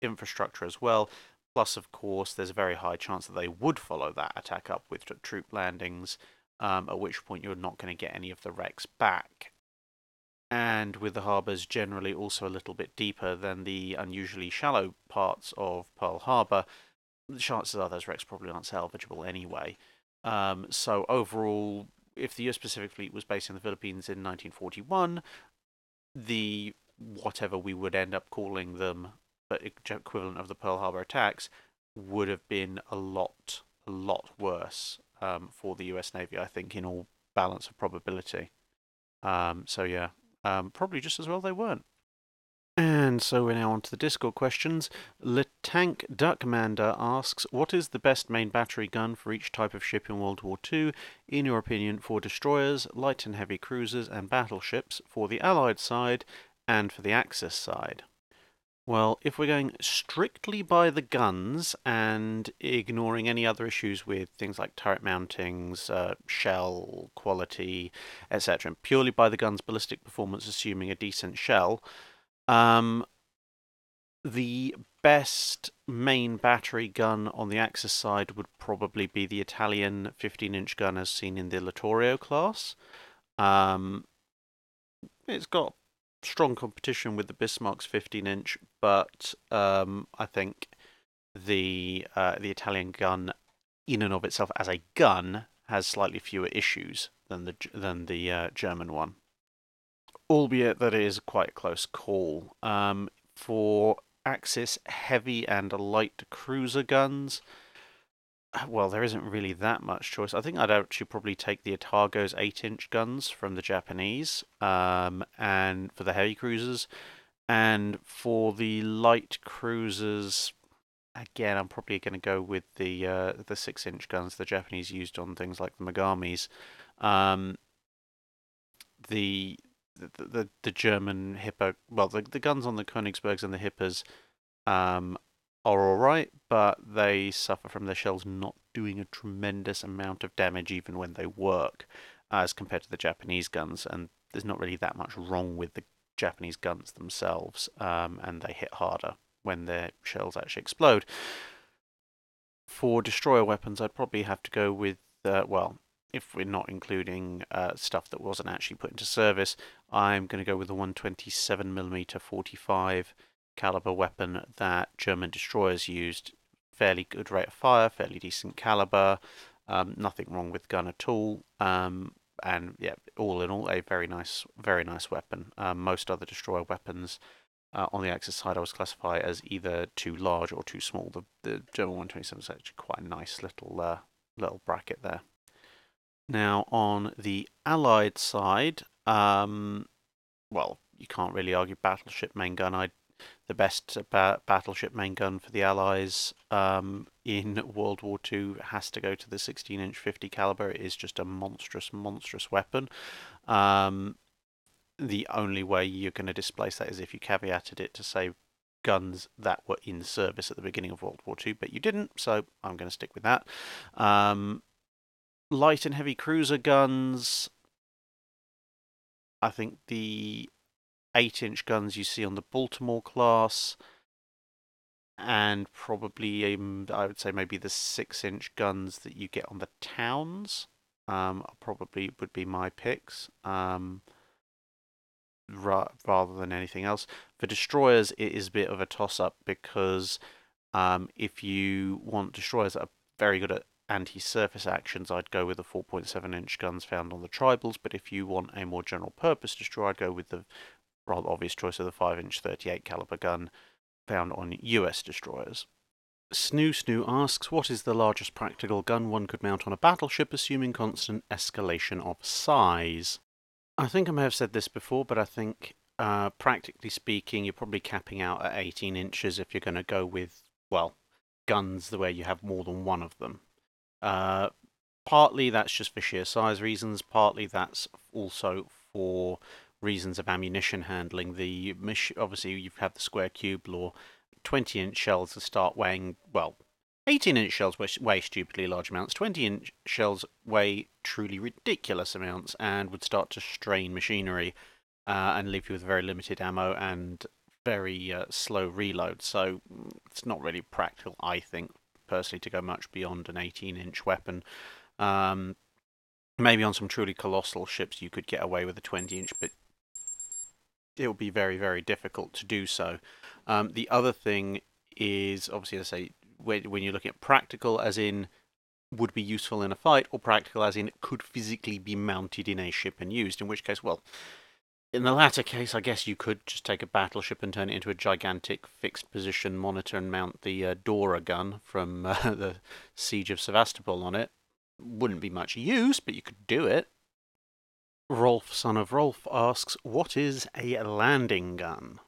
infrastructure as well. Plus, of course, there's a very high chance that they would follow that attack up with troop landings, at which point you're not going to get any of the wrecks back. and with the harbours generally also a little bit deeper than the unusually shallow parts of Pearl Harbor, the chances are those wrecks probably aren't salvageable anyway. So overall, if the US Pacific Fleet was based in the Philippines in 1941, the whatever we would end up calling them, but equivalent of the Pearl Harbor attacks, would have been a lot worse for the US Navy, I think, in all balance of probability. So yeah. Probably just as well they weren't. And so we're now on to the Discord questions. Letank Duckmander asks, what is the best main battery gun for each type of ship in World War II, in your opinion, for destroyers, light and heavy cruisers, and battleships, for the Allied side, and for the Axis side? Well, if we're going strictly by the guns, and ignoring any other issues with things like turret mountings, shell quality, etc., and purely by the guns' ballistic performance, assuming a decent shell, the best main battery gun on the Axis side would probably be the Italian 15-inch gun as seen in the Littorio class. It's got strong competition with the Bismarck's 15-inch, but I think the Italian gun, in and of itself as a gun, has slightly fewer issues than the German one. Albeit that it is quite a close call. For Axis heavy and light cruiser guns, well, there isn't really that much choice. I think I'd actually probably take the Otago's 8-inch guns from the Japanese, and for the heavy cruisers. And for the light cruisers, again, I'm probably going to go with the 6-inch guns the Japanese used on things like the Megamis. The German Hippo, well, the guns on the Königsbergs and the Hippos are alright, but they suffer from their shells not doing a tremendous amount of damage even when they work, as compared to the Japanese guns, and there's not really that much wrong with the Japanese guns themselves, and they hit harder when their shells actually explode. For destroyer weapons, I'd probably have to go with, if we're not including stuff that wasn't actually put into service, I'm going to go with the 127mm 45 caliber weapon that German destroyers used. Fairly good rate of fire, fairly decent caliber, nothing wrong with gun at all, and yeah, all in all, a very nice weapon. Most other destroyer weapons on the Axis side I would classify as either too large or too small. The German 127 is actually quite a nice little bracket there. Now, on the Allied side, well, you can't really argue battleship main gun. The best battleship main gun for the Allies in World War II has to go to the 16-inch 50 caliber. It is just a monstrous weapon. The only way you're going to displace that is if you caveated it to say guns that were in service at the beginning of World War II, but you didn't, so I'm going to stick with that. Light and heavy cruiser guns, I think the 8-inch guns you see on the Baltimore class, and probably, I would say maybe the 6-inch guns that you get on the Towns, probably would be my picks, rather than anything else. For destroyers, it is a bit of a toss-up, because if you want destroyers that are very good at anti-surface actions, I'd go with the 4.7-inch guns found on the Tribals, but if you want a more general-purpose destroyer, I'd go with the rather obvious choice of the 5-inch 38 caliber gun found on US destroyers. Snoo asks, what is the largest practical gun one could mount on a battleship, assuming constant escalation of size? I think I may have said this before, but I think, practically speaking, you're probably capping out at 18 inches if you're going to go with, well, guns where you have more than one of them. Partly that's just for sheer size reasons, partly that's also for reasons of ammunition handling. Obviously you have the square cube law. 20-inch shells that start weighing, well, 18-inch shells weigh stupidly large amounts, 20-inch shells weigh truly ridiculous amounts and would start to strain machinery and leave you with very limited ammo and very slow reload, so it's not really practical, I think, personally, to go much beyond an 18-inch weapon. Maybe on some truly colossal ships you could get away with a 20-inch, but it will be very, very difficult to do so. The other thing is, obviously, as I say, when you're looking at practical as in would be useful in a fight, or practical as in it could physically be mounted in a ship and used, in which case, well, in the latter case, I guess you could just take a battleship and turn it into a gigantic fixed position monitor and mount the Dora gun from the Siege of Sevastopol on it. Wouldn't be much use, but you could do it. Rolf, son of Rolf, asks, what is a landing gun?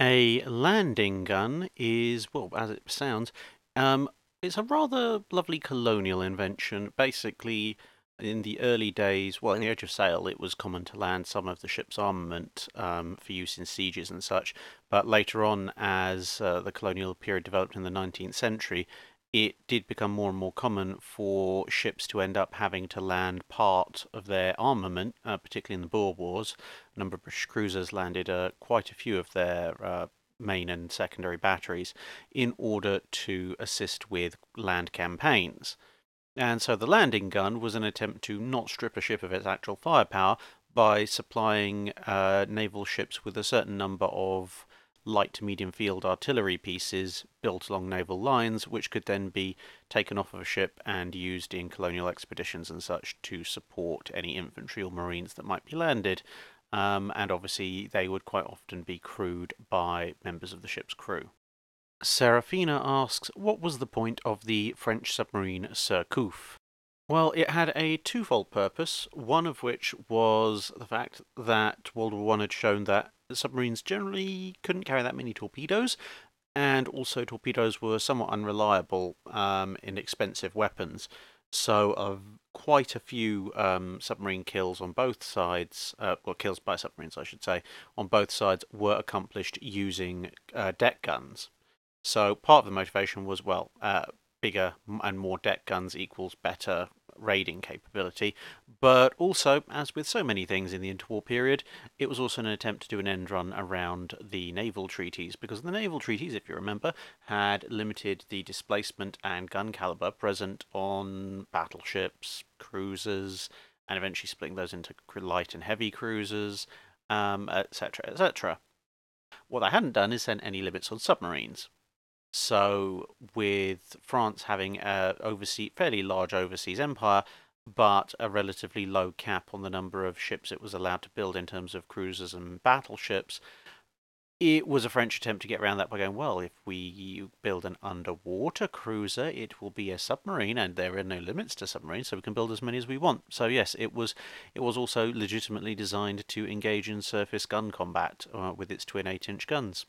A landing gun is, well, as it sounds, it's a rather lovely colonial invention. Basically, in the early days, well, in the Age of Sail, it was common to land some of the ship's armament for use in sieges and such. But later on, as the colonial period developed in the 19th century, it did become more and more common for ships to end up having to land part of their armament, particularly in the Boer Wars. A number of British cruisers landed quite a few of their main and secondary batteries in order to assist with land campaigns. And so the landing gun was an attempt to not strip a ship of its actual firepower by supplying naval ships with a certain number of light to medium field artillery pieces built along naval lines, which could then be taken off of a ship and used in colonial expeditions and such to support any infantry or marines that might be landed. And obviously they would quite often be crewed by members of the ship's crew. Serafina asks, what was the point of the French submarine Surcouf? Well, it had a twofold purpose, one of which was the fact that World War I had shown that submarines generally couldn't carry that many torpedoes, and also torpedoes were somewhat unreliable in expensive weapons. So quite a few submarine kills on both sides, or kills by submarines I should say, on both sides were accomplished using deck guns. So part of the motivation was, well, bigger and more deck guns equals better raiding capability, but also, as with so many things in the interwar period, it was also an attempt to do an end run around the naval treaties, because the naval treaties, if you remember, had limited the displacement and gun caliber present on battleships, cruisers, and eventually splitting those into light and heavy cruisers, etc., etc. What they hadn't done is sent any limits on submarines. So with France having a fairly large overseas empire, but a relatively low cap on the number of ships it was allowed to build in terms of cruisers and battleships, it was a French attempt to get around that by going, well, if we build an underwater cruiser, it will be a submarine, and there are no limits to submarines, so we can build as many as we want. So yes, it was also legitimately designed to engage in surface gun combat with its twin 8-inch guns.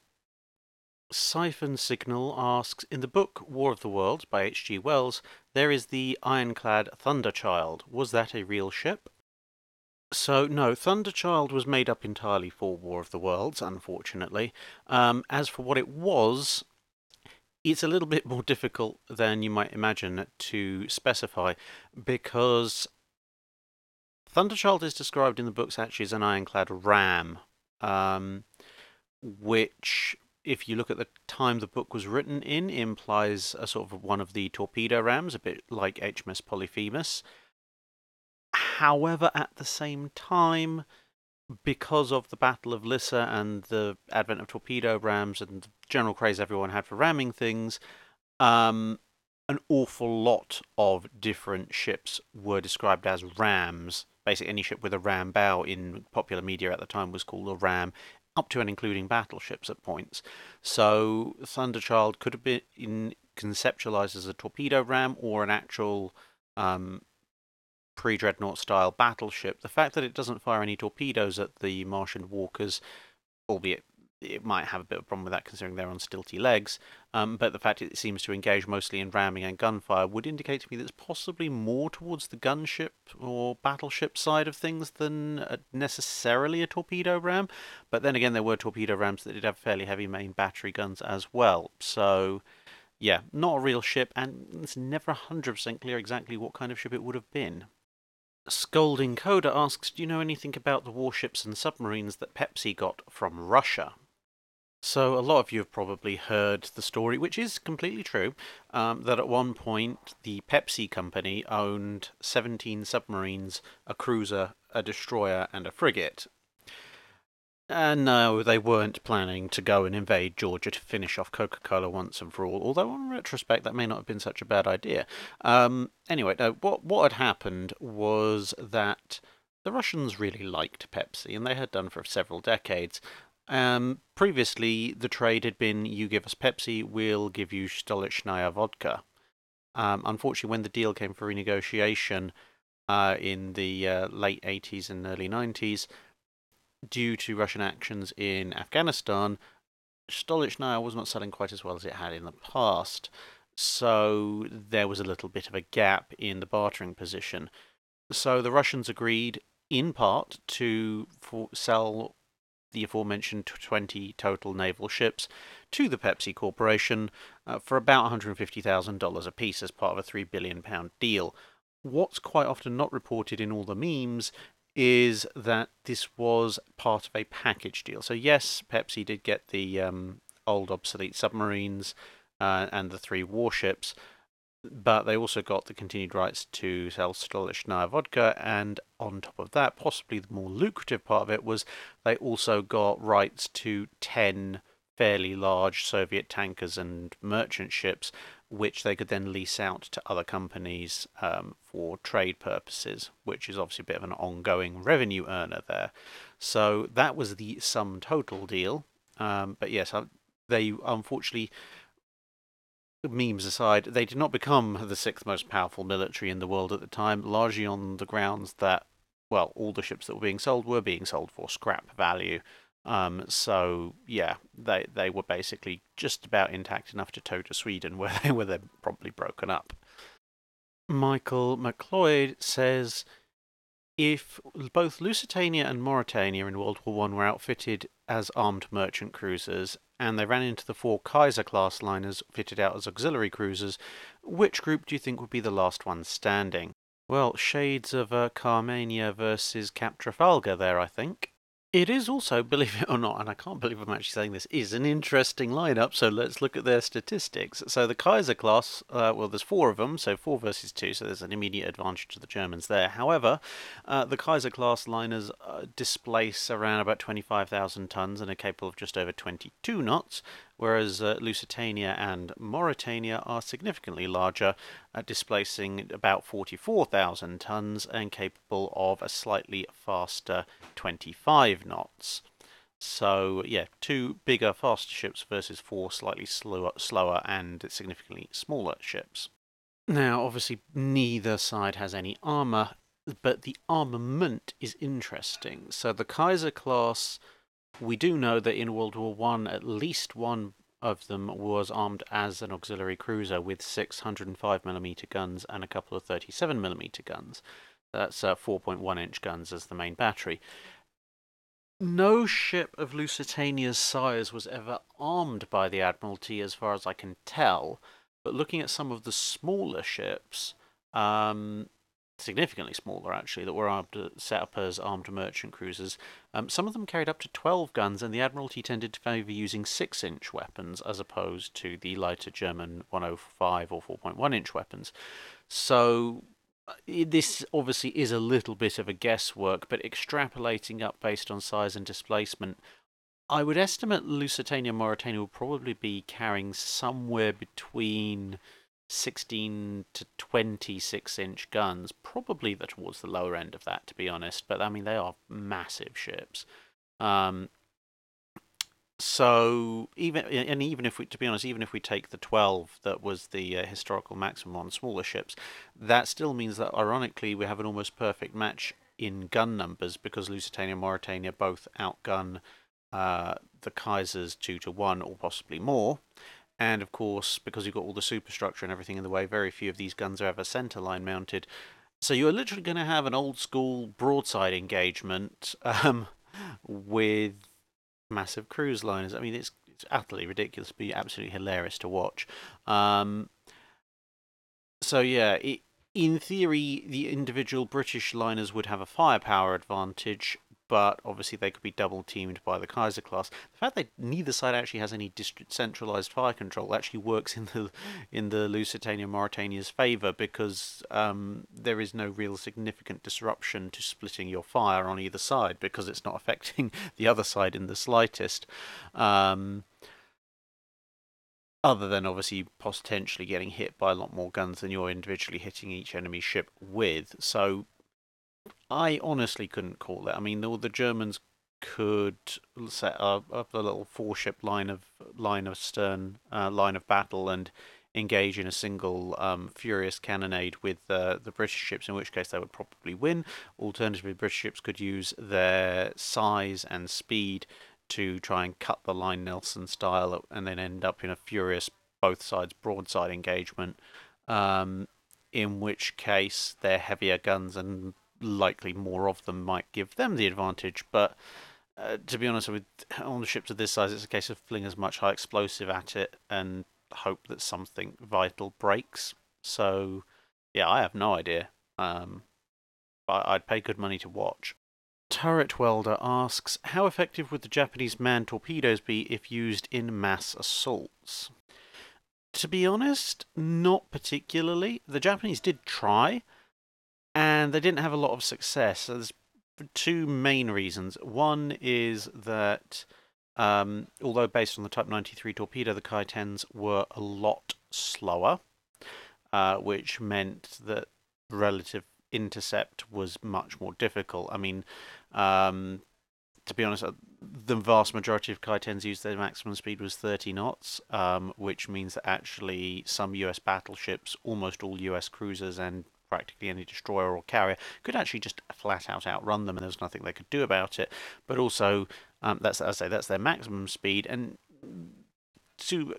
Siphon Signal asks, in the book War of the Worlds by H.G. Wells, there is the ironclad Thunderchild. Was that a real ship? So, no, Thunderchild was made up entirely for War of the Worlds, unfortunately. As for what it was, it's a little bit more difficult than you might imagine to specify, because Thunderchild is described in the books actually as an ironclad ram, which, if you look at the time the book was written in, implies a sort of one of the torpedo rams, a bit like HMS Polyphemus. However, at the same time, because of the Battle of Lissa and the advent of torpedo rams and the general craze everyone had for ramming things, an awful lot of different ships were described as rams. Basically, any ship with a ram bow in popular media at the time was called a ram, up to and including battleships at points. So Thunderchild could have been conceptualized as a torpedo ram or an actual pre-dreadnought-style battleship. The fact that it doesn't fire any torpedoes at the Martian walkers, albeit it might have a bit of a problem with that considering they're on stilty legs, but the fact it seems to engage mostly in ramming and gunfire would indicate to me that it's possibly more towards the gunship or battleship side of things than necessarily a torpedo ram. But then again, there were torpedo rams that did have fairly heavy main battery guns as well. So yeah, not a real ship, and it's never 100% clear exactly what kind of ship it would have been. Scolding Coda asks, do you know anything about the warships and submarines that Pepsi got from Russia? So a lot of you have probably heard the story, which is completely true, that at one point the Pepsi company owned 17 submarines, a cruiser, a destroyer and a frigate. No, they weren't planning to go and invade Georgia to finish off Coca-Cola once and for all, although in retrospect that may not have been such a bad idea. Anyway, no, what had happened was that the Russians really liked Pepsi, and they had done for several decades. Previously, the trade had been, you give us Pepsi, we'll give you Stolichnaya vodka. Unfortunately, when the deal came for renegotiation in the late 80s and early 90s, due to Russian actions in Afghanistan, Stolichnaya was not selling quite as well as it had in the past, so there was a little bit of a gap in the bartering position. So the Russians agreed, in part, to sell the aforementioned 20 total naval ships to the Pepsi Corporation for about $150,000 apiece as part of a £3 billion deal. What's quite often not reported in all the memes is that this was part of a package deal. So yes, Pepsi did get the old obsolete submarines and the 3 warships, but they also got the continued rights to sell Stolichnaya vodka, and on top of that, possibly the more lucrative part of it was they also got rights to 10 fairly large Soviet tankers and merchant ships, which they could then lease out to other companies for trade purposes, which is obviously a bit of an ongoing revenue earner there. So that was the sum total deal. But yes, they unfortunately, memes aside, they did not become the 6th most powerful military in the world at the time, largely on the grounds that, well, all the ships that were being sold for scrap value. So yeah, they were basically just about intact enough to tow to Sweden, where they were then probably broken up. Michael McLeod says, if both Lusitania and Mauritania in World War I were outfitted as armed merchant cruisers, and they ran into the 4 Kaiser class liners fitted out as auxiliary cruisers, which group do you think would be the last one standing? Well, shades of Carmania versus Cap Trafalgar there, I think. It is also, believe it or not, and I can't believe I'm actually saying this, is an interesting lineup, so let's look at their statistics. So the Kaiser class, well, there's 4 of them, so 4 versus 2, so there's an immediate advantage to the Germans there. However, the Kaiser class liners displace around about 25,000 tons and are capable of just over 22 knots, whereas Lusitania and Mauritania are significantly larger, displacing about 44,000 tons and capable of a slightly faster 25 knots. So yeah, 2 bigger, faster ships versus 4 slightly slower and significantly smaller ships. Now, obviously, neither side has any armour, but the armament is interesting. So the Kaiser class, we do know that in World War I, at least one of them was armed as an auxiliary cruiser with 605mm guns and a couple of 37mm guns. That's 4.1-inch guns as the main battery. No ship of Lusitania's size was ever armed by the Admiralty, as far as I can tell. But looking at some of the smaller ships, significantly smaller actually, that were set up as armed merchant cruisers. Some of them carried up to 12 guns, and the Admiralty tended to favour using 6-inch weapons as opposed to the lighter German 105 or 4.1-inch weapons. So this obviously is a little bit of a guesswork, but extrapolating up based on size and displacement, I would estimate Lusitania and Mauritania will probably be carrying somewhere between 16 to 26-inch guns, probably towards the lower end of that, to be honest. But I mean, they are massive ships. So even if we take the 12 that was the historical maximum on smaller ships, that still means that ironically we have an almost perfect match in gun numbers, because Lusitania and Mauritania both outgun the Kaisers 2 to 1 or possibly more. And of course, because you've got all the superstructure and everything in the way, very few of these guns are ever centre line mounted. So you're literally going to have an old school broadside engagement with massive cruise liners. I mean, it's utterly ridiculous, but absolutely hilarious to watch. So yeah, in theory, the individual British liners would have a firepower advantage, but obviously they could be double-teamed by the Kaiser class. The fact that neither side actually has any centralized fire control actually works in the Lusitania Mauritania's favour, because there is no real significant disruption to splitting your fire on either side, because it's not affecting the other side in the slightest. Other than obviously potentially getting hit by a lot more guns than you're individually hitting each enemy ship with. So I honestly couldn't call it. I mean, the Germans could set up a little four-ship line of battle and engage in a single furious cannonade with the British ships, in which case they would probably win. Alternatively, British ships could use their size and speed to try and cut the line Nelson style and then end up in a furious both sides broadside engagement, in which case their heavier guns and likely more of them might give them the advantage. But to be honest, on the ships of this size, it's a case of fling as much high explosive at it and hope that something vital breaks. So yeah, I have no idea. I'd pay good money to watch. Turret Welder asks, how effective would the Japanese manned torpedoes be if used in mass assaults? To be honest, not particularly. The Japanese did try, and they didn't have a lot of success. So there's two main reasons. One is that although based on the Type 93 torpedo, the Kai-10s were a lot slower, which meant that relative intercept was much more difficult. I mean, to be honest, the vast majority of Kai-10s used their maximum speed was 30 knots, which means that actually some US battleships, almost all US cruisers, and practically any destroyer or carrier could actually just flat out outrun them, and there's nothing they could do about it. But also, that's their maximum speed, and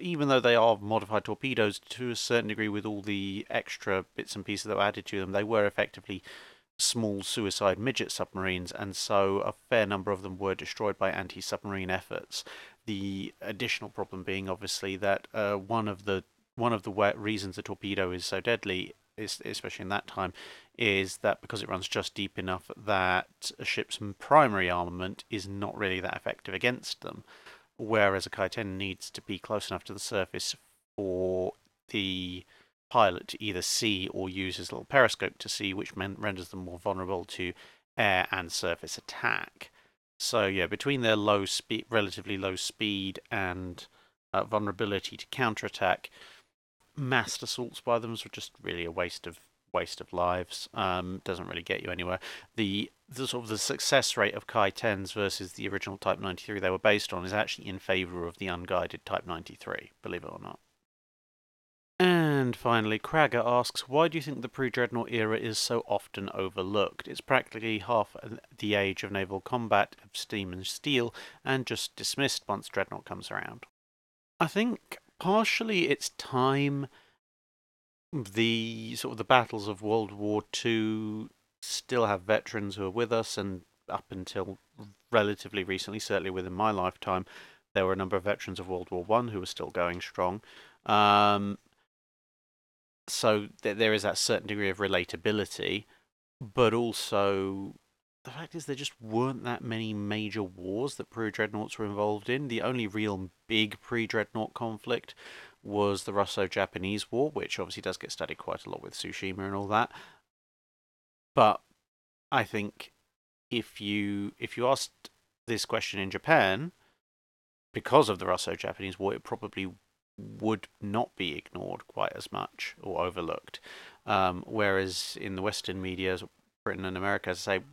even though they are modified torpedoes, to a certain degree, with all the extra bits and pieces that were added to them, they were effectively small suicide midget submarines, and so a fair number of them were destroyed by anti-submarine efforts. The additional problem being, obviously, that one of the reasons the torpedo is so deadly, especially in that time, is that because it runs just deep enough that a ship's primary armament is not really that effective against them. Whereas a Kai-10 needs to be close enough to the surface for the pilot to either see or use his little periscope to see, which renders them more vulnerable to air and surface attack. So yeah, between their relatively low speed and vulnerability to counterattack, massed assaults by them were just really a waste of lives. Doesn't really get you anywhere. The sort of the success rate of Kai-10s versus the original Type 93 they were based on is actually in favour of the unguided Type 93, believe it or not. And finally, Kaga asks, why do you think the pre-dreadnought era is so often overlooked? It's practically half the age of naval combat of steam and steel, and just dismissed once dreadnought comes around. I think partially it's time. The sort of the battles of World War II still have veterans who are with us, and up until relatively recently, certainly within my lifetime, there were a number of veterans of World War I who were still going strong. So there is that certain degree of relatability, but also the fact is there just weren't that many major wars that pre-dreadnoughts were involved in. The only real big pre-dreadnought conflict was the Russo-Japanese War, which obviously does get studied quite a lot with Tsushima and all that. But I think if you asked this question in Japan, because of the Russo-Japanese War, it probably would not be ignored quite as much or overlooked. Whereas in the Western media, Britain and America, as I say,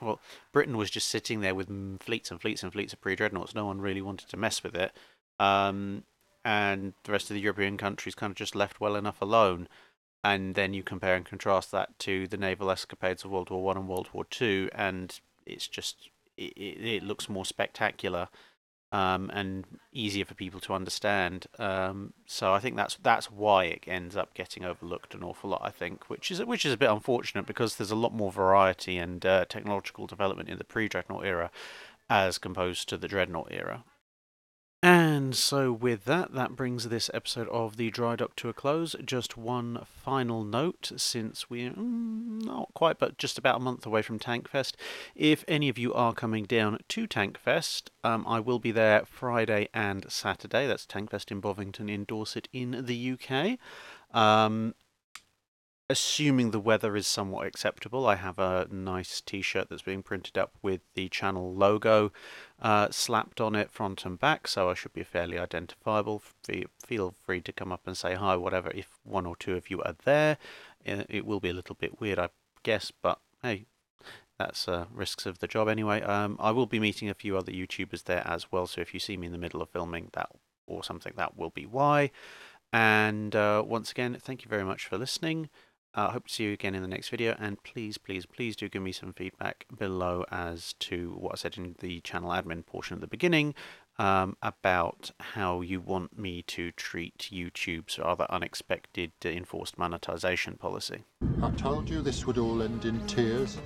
well, Britain was just sitting there with fleets and fleets and fleets of pre-dreadnoughts. No one really wanted to mess with it. And the rest of the European countries kind of just left well enough alone. And then you compare and contrast that to the naval escapades of World War I and World War II, and it's just, it looks more spectacular and easier for people to understand. So I think that's why it ends up getting overlooked an awful lot, I think, which is a bit unfortunate, because there's a lot more variety and technological development in the pre-dreadnought era as opposed to the dreadnought era. And so with that, that brings this episode of the Dry Dock to a close. Just one final note, since we're not quite, but just about a month away from Tankfest. If any of you are coming down to Tankfest, I will be there Friday and Saturday. That's Tankfest in Bovington in Dorset in the UK. Assuming the weather is somewhat acceptable, I have a nice t-shirt that's being printed up with the channel logo slapped on it front and back, so I should be fairly identifiable. Feel free to come up and say hi, whatever, if one or two of you are there. It will be a little bit weird, I guess, but hey, that's risks of the job anyway. I will be meeting a few other YouTubers there as well, so if you see me in the middle of filming that or something, that will be why. And once again, thank you very much for listening. I hope to see you again in the next video, and please, please, please do give me some feedback below as to what I said in the channel admin portion at the beginning about how you want me to treat YouTube's rather unexpected enforced monetization policy. I told you this would all end in tears.